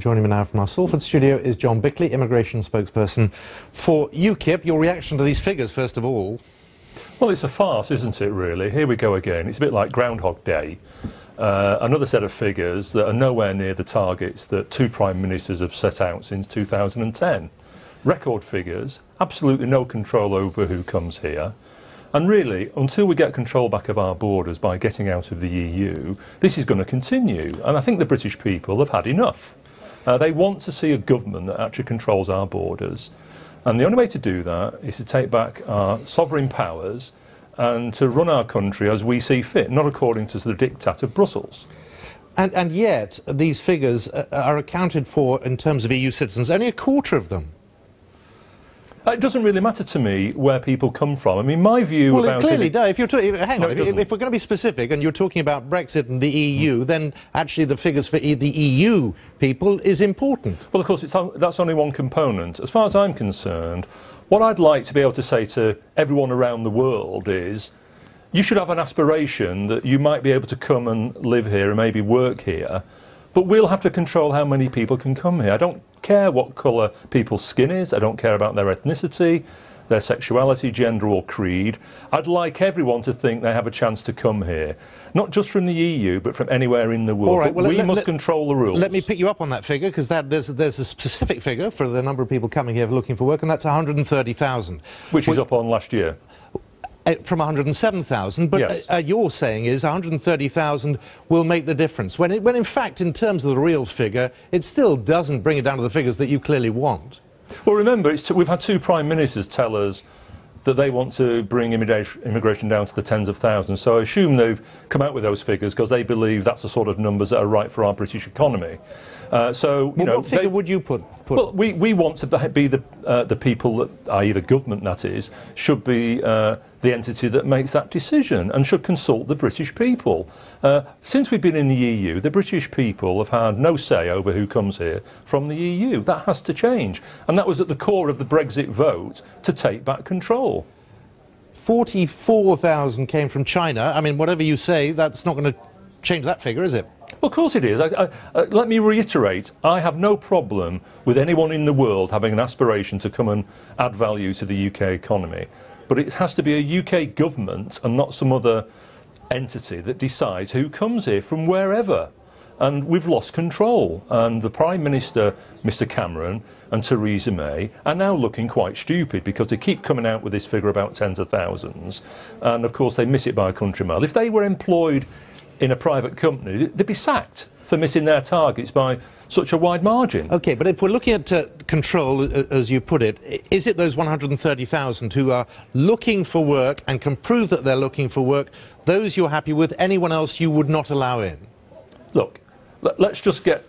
Joining me now from our Salford studio is John Bickley, immigration spokesperson for UKIP. Your reaction to these figures, first of all? Well, it's a farce, isn't it, really? Here we go again. It's a bit like Groundhog Day. Another set of figures that are nowhere near the targets that two prime ministers have set out since 2010. Record figures, absolutely no control over who comes here. And really, until we get control back of our borders by getting out of the EU, this is going to continue. And I think the British people have had enough. They want to see a government that actually controls our borders. And the only way to do that is to take back our sovereign powers and to run our country as we see fit, not according to the diktat of Brussels. And yet, these figures are accounted for in terms of EU citizens, only a quarter of them. It doesn't really matter to me where people come from. I mean, my view about it... Well, it clearly does. If you're hang on, if we're going to be specific and you're talking about Brexit and the EU, then actually the figures for the EU people is important. Well, of course, that's only one component. As far as I'm concerned, what I'd like to be able to say to everyone around the world is, you should have an aspiration that you might be able to come and live here and maybe work here, but we'll have to control how many people can come here. I don't care what colour people's skin is. I don't care about their ethnicity, their sexuality, gender or creed. I'd like everyone to think they have a chance to come here, not just from the EU but from anywhere in the world. All right, well, we must control the rules. Let me pick you up on that figure, because there's a specific figure for the number of people coming here looking for work, and that's 130,000. Which is up on last year. From 107,000, but yes. You're saying is 130,000 will make the difference, when in fact, in terms of the real figure, it still doesn't bring it down to the figures that you clearly want. Well, remember, we've had two prime ministers tell us that they want to bring immigration down to the tens of thousands, so I assume they've come out with those figures because they believe that's the sort of numbers that are right for our British economy. What figure would you put? Well, we want to be the people that, i.e. the government that is, should be the entity that makes that decision and should consult the British people. Since we've been in the EU, the British people have had no say over who comes here from the EU. That has to change. And that was at the core of the Brexit vote to take back control. 44,000 came from China. I mean, whatever you say, that's not going to change that figure, is it? Well, of course it is. Let me reiterate, I have no problem with anyone in the world having an aspiration to come and add value to the UK economy. But it has to be a UK government and not some other entity that decides who comes here from wherever. And we've lost control. And the Prime Minister, Mr Cameron, and Theresa May are now looking quite stupid, because they keep coming out with this figure about tens of thousands. And of course they miss it by a country mile. If they were employed in a private company, they'd be sacked for missing their targets by such a wide margin. OK, but if we're looking at control, as you put it, is it those 130,000 who are looking for work and can prove that they're looking for work, those you're happy with? Anyone else you would not allow in? Look, let's just get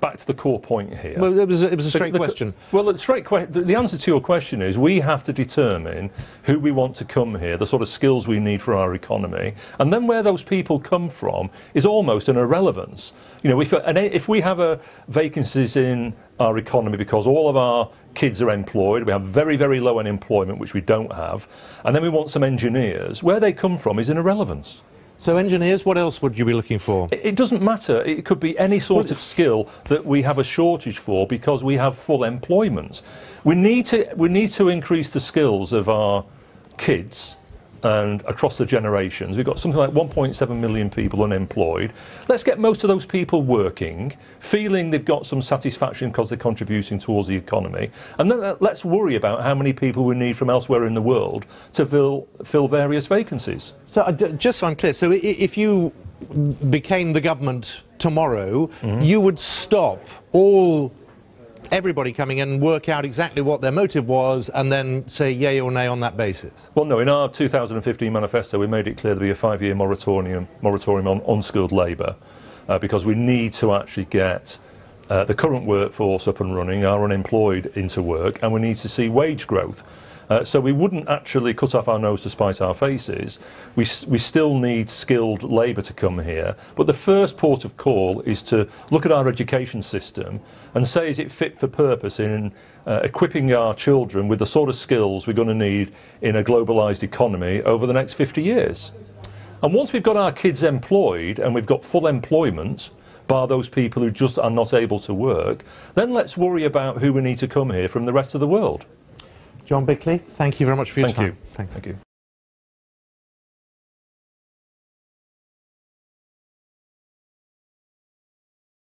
back to the core point here. Well, it was a straight question. Well, the answer to your question is we have to determine who we want to come here, the sort of skills we need for our economy, and then where those people come from is almost an irrelevance. You know, if we have vacancies in our economy because all of our kids are employed, we have very, very low unemployment, which we don't have, and then we want some engineers, where they come from is an irrelevance. So engineers, what else would you be looking for? It doesn't matter. It could be any sort of skill that we have a shortage for because we have full employment. We need to increase the skills of our kids and across the generations. We've got something like 1.7 million people unemployed. Let's get most of those people working, feeling they've got some satisfaction because they're contributing towards the economy. And then let's worry about how many people we need from elsewhere in the world to fill various vacancies. So just so I'm clear, so if you became the government tomorrow, you would stop everybody coming in and work out exactly what their motive was and then say yay or nay on that basis? Well, no, in our 2015 manifesto we made it clear there'd be a 5-year moratorium on unskilled labour, because we need to actually get the current workforce up and running, our unemployed into work, and we need to see wage growth. So we wouldn't actually cut off our nose to spite our faces. We still need skilled labour to come here. But the first port of call is to look at our education system and say, is it fit for purpose in equipping our children with the sort of skills we're going to need in a globalised economy over the next 50 years? And once we've got our kids employed and we've got full employment, bar those people who just are not able to work, then let's worry about who we need to come here from the rest of the world. John Bickley, thank you very much for your time. Thank you. Thanks. Thank you.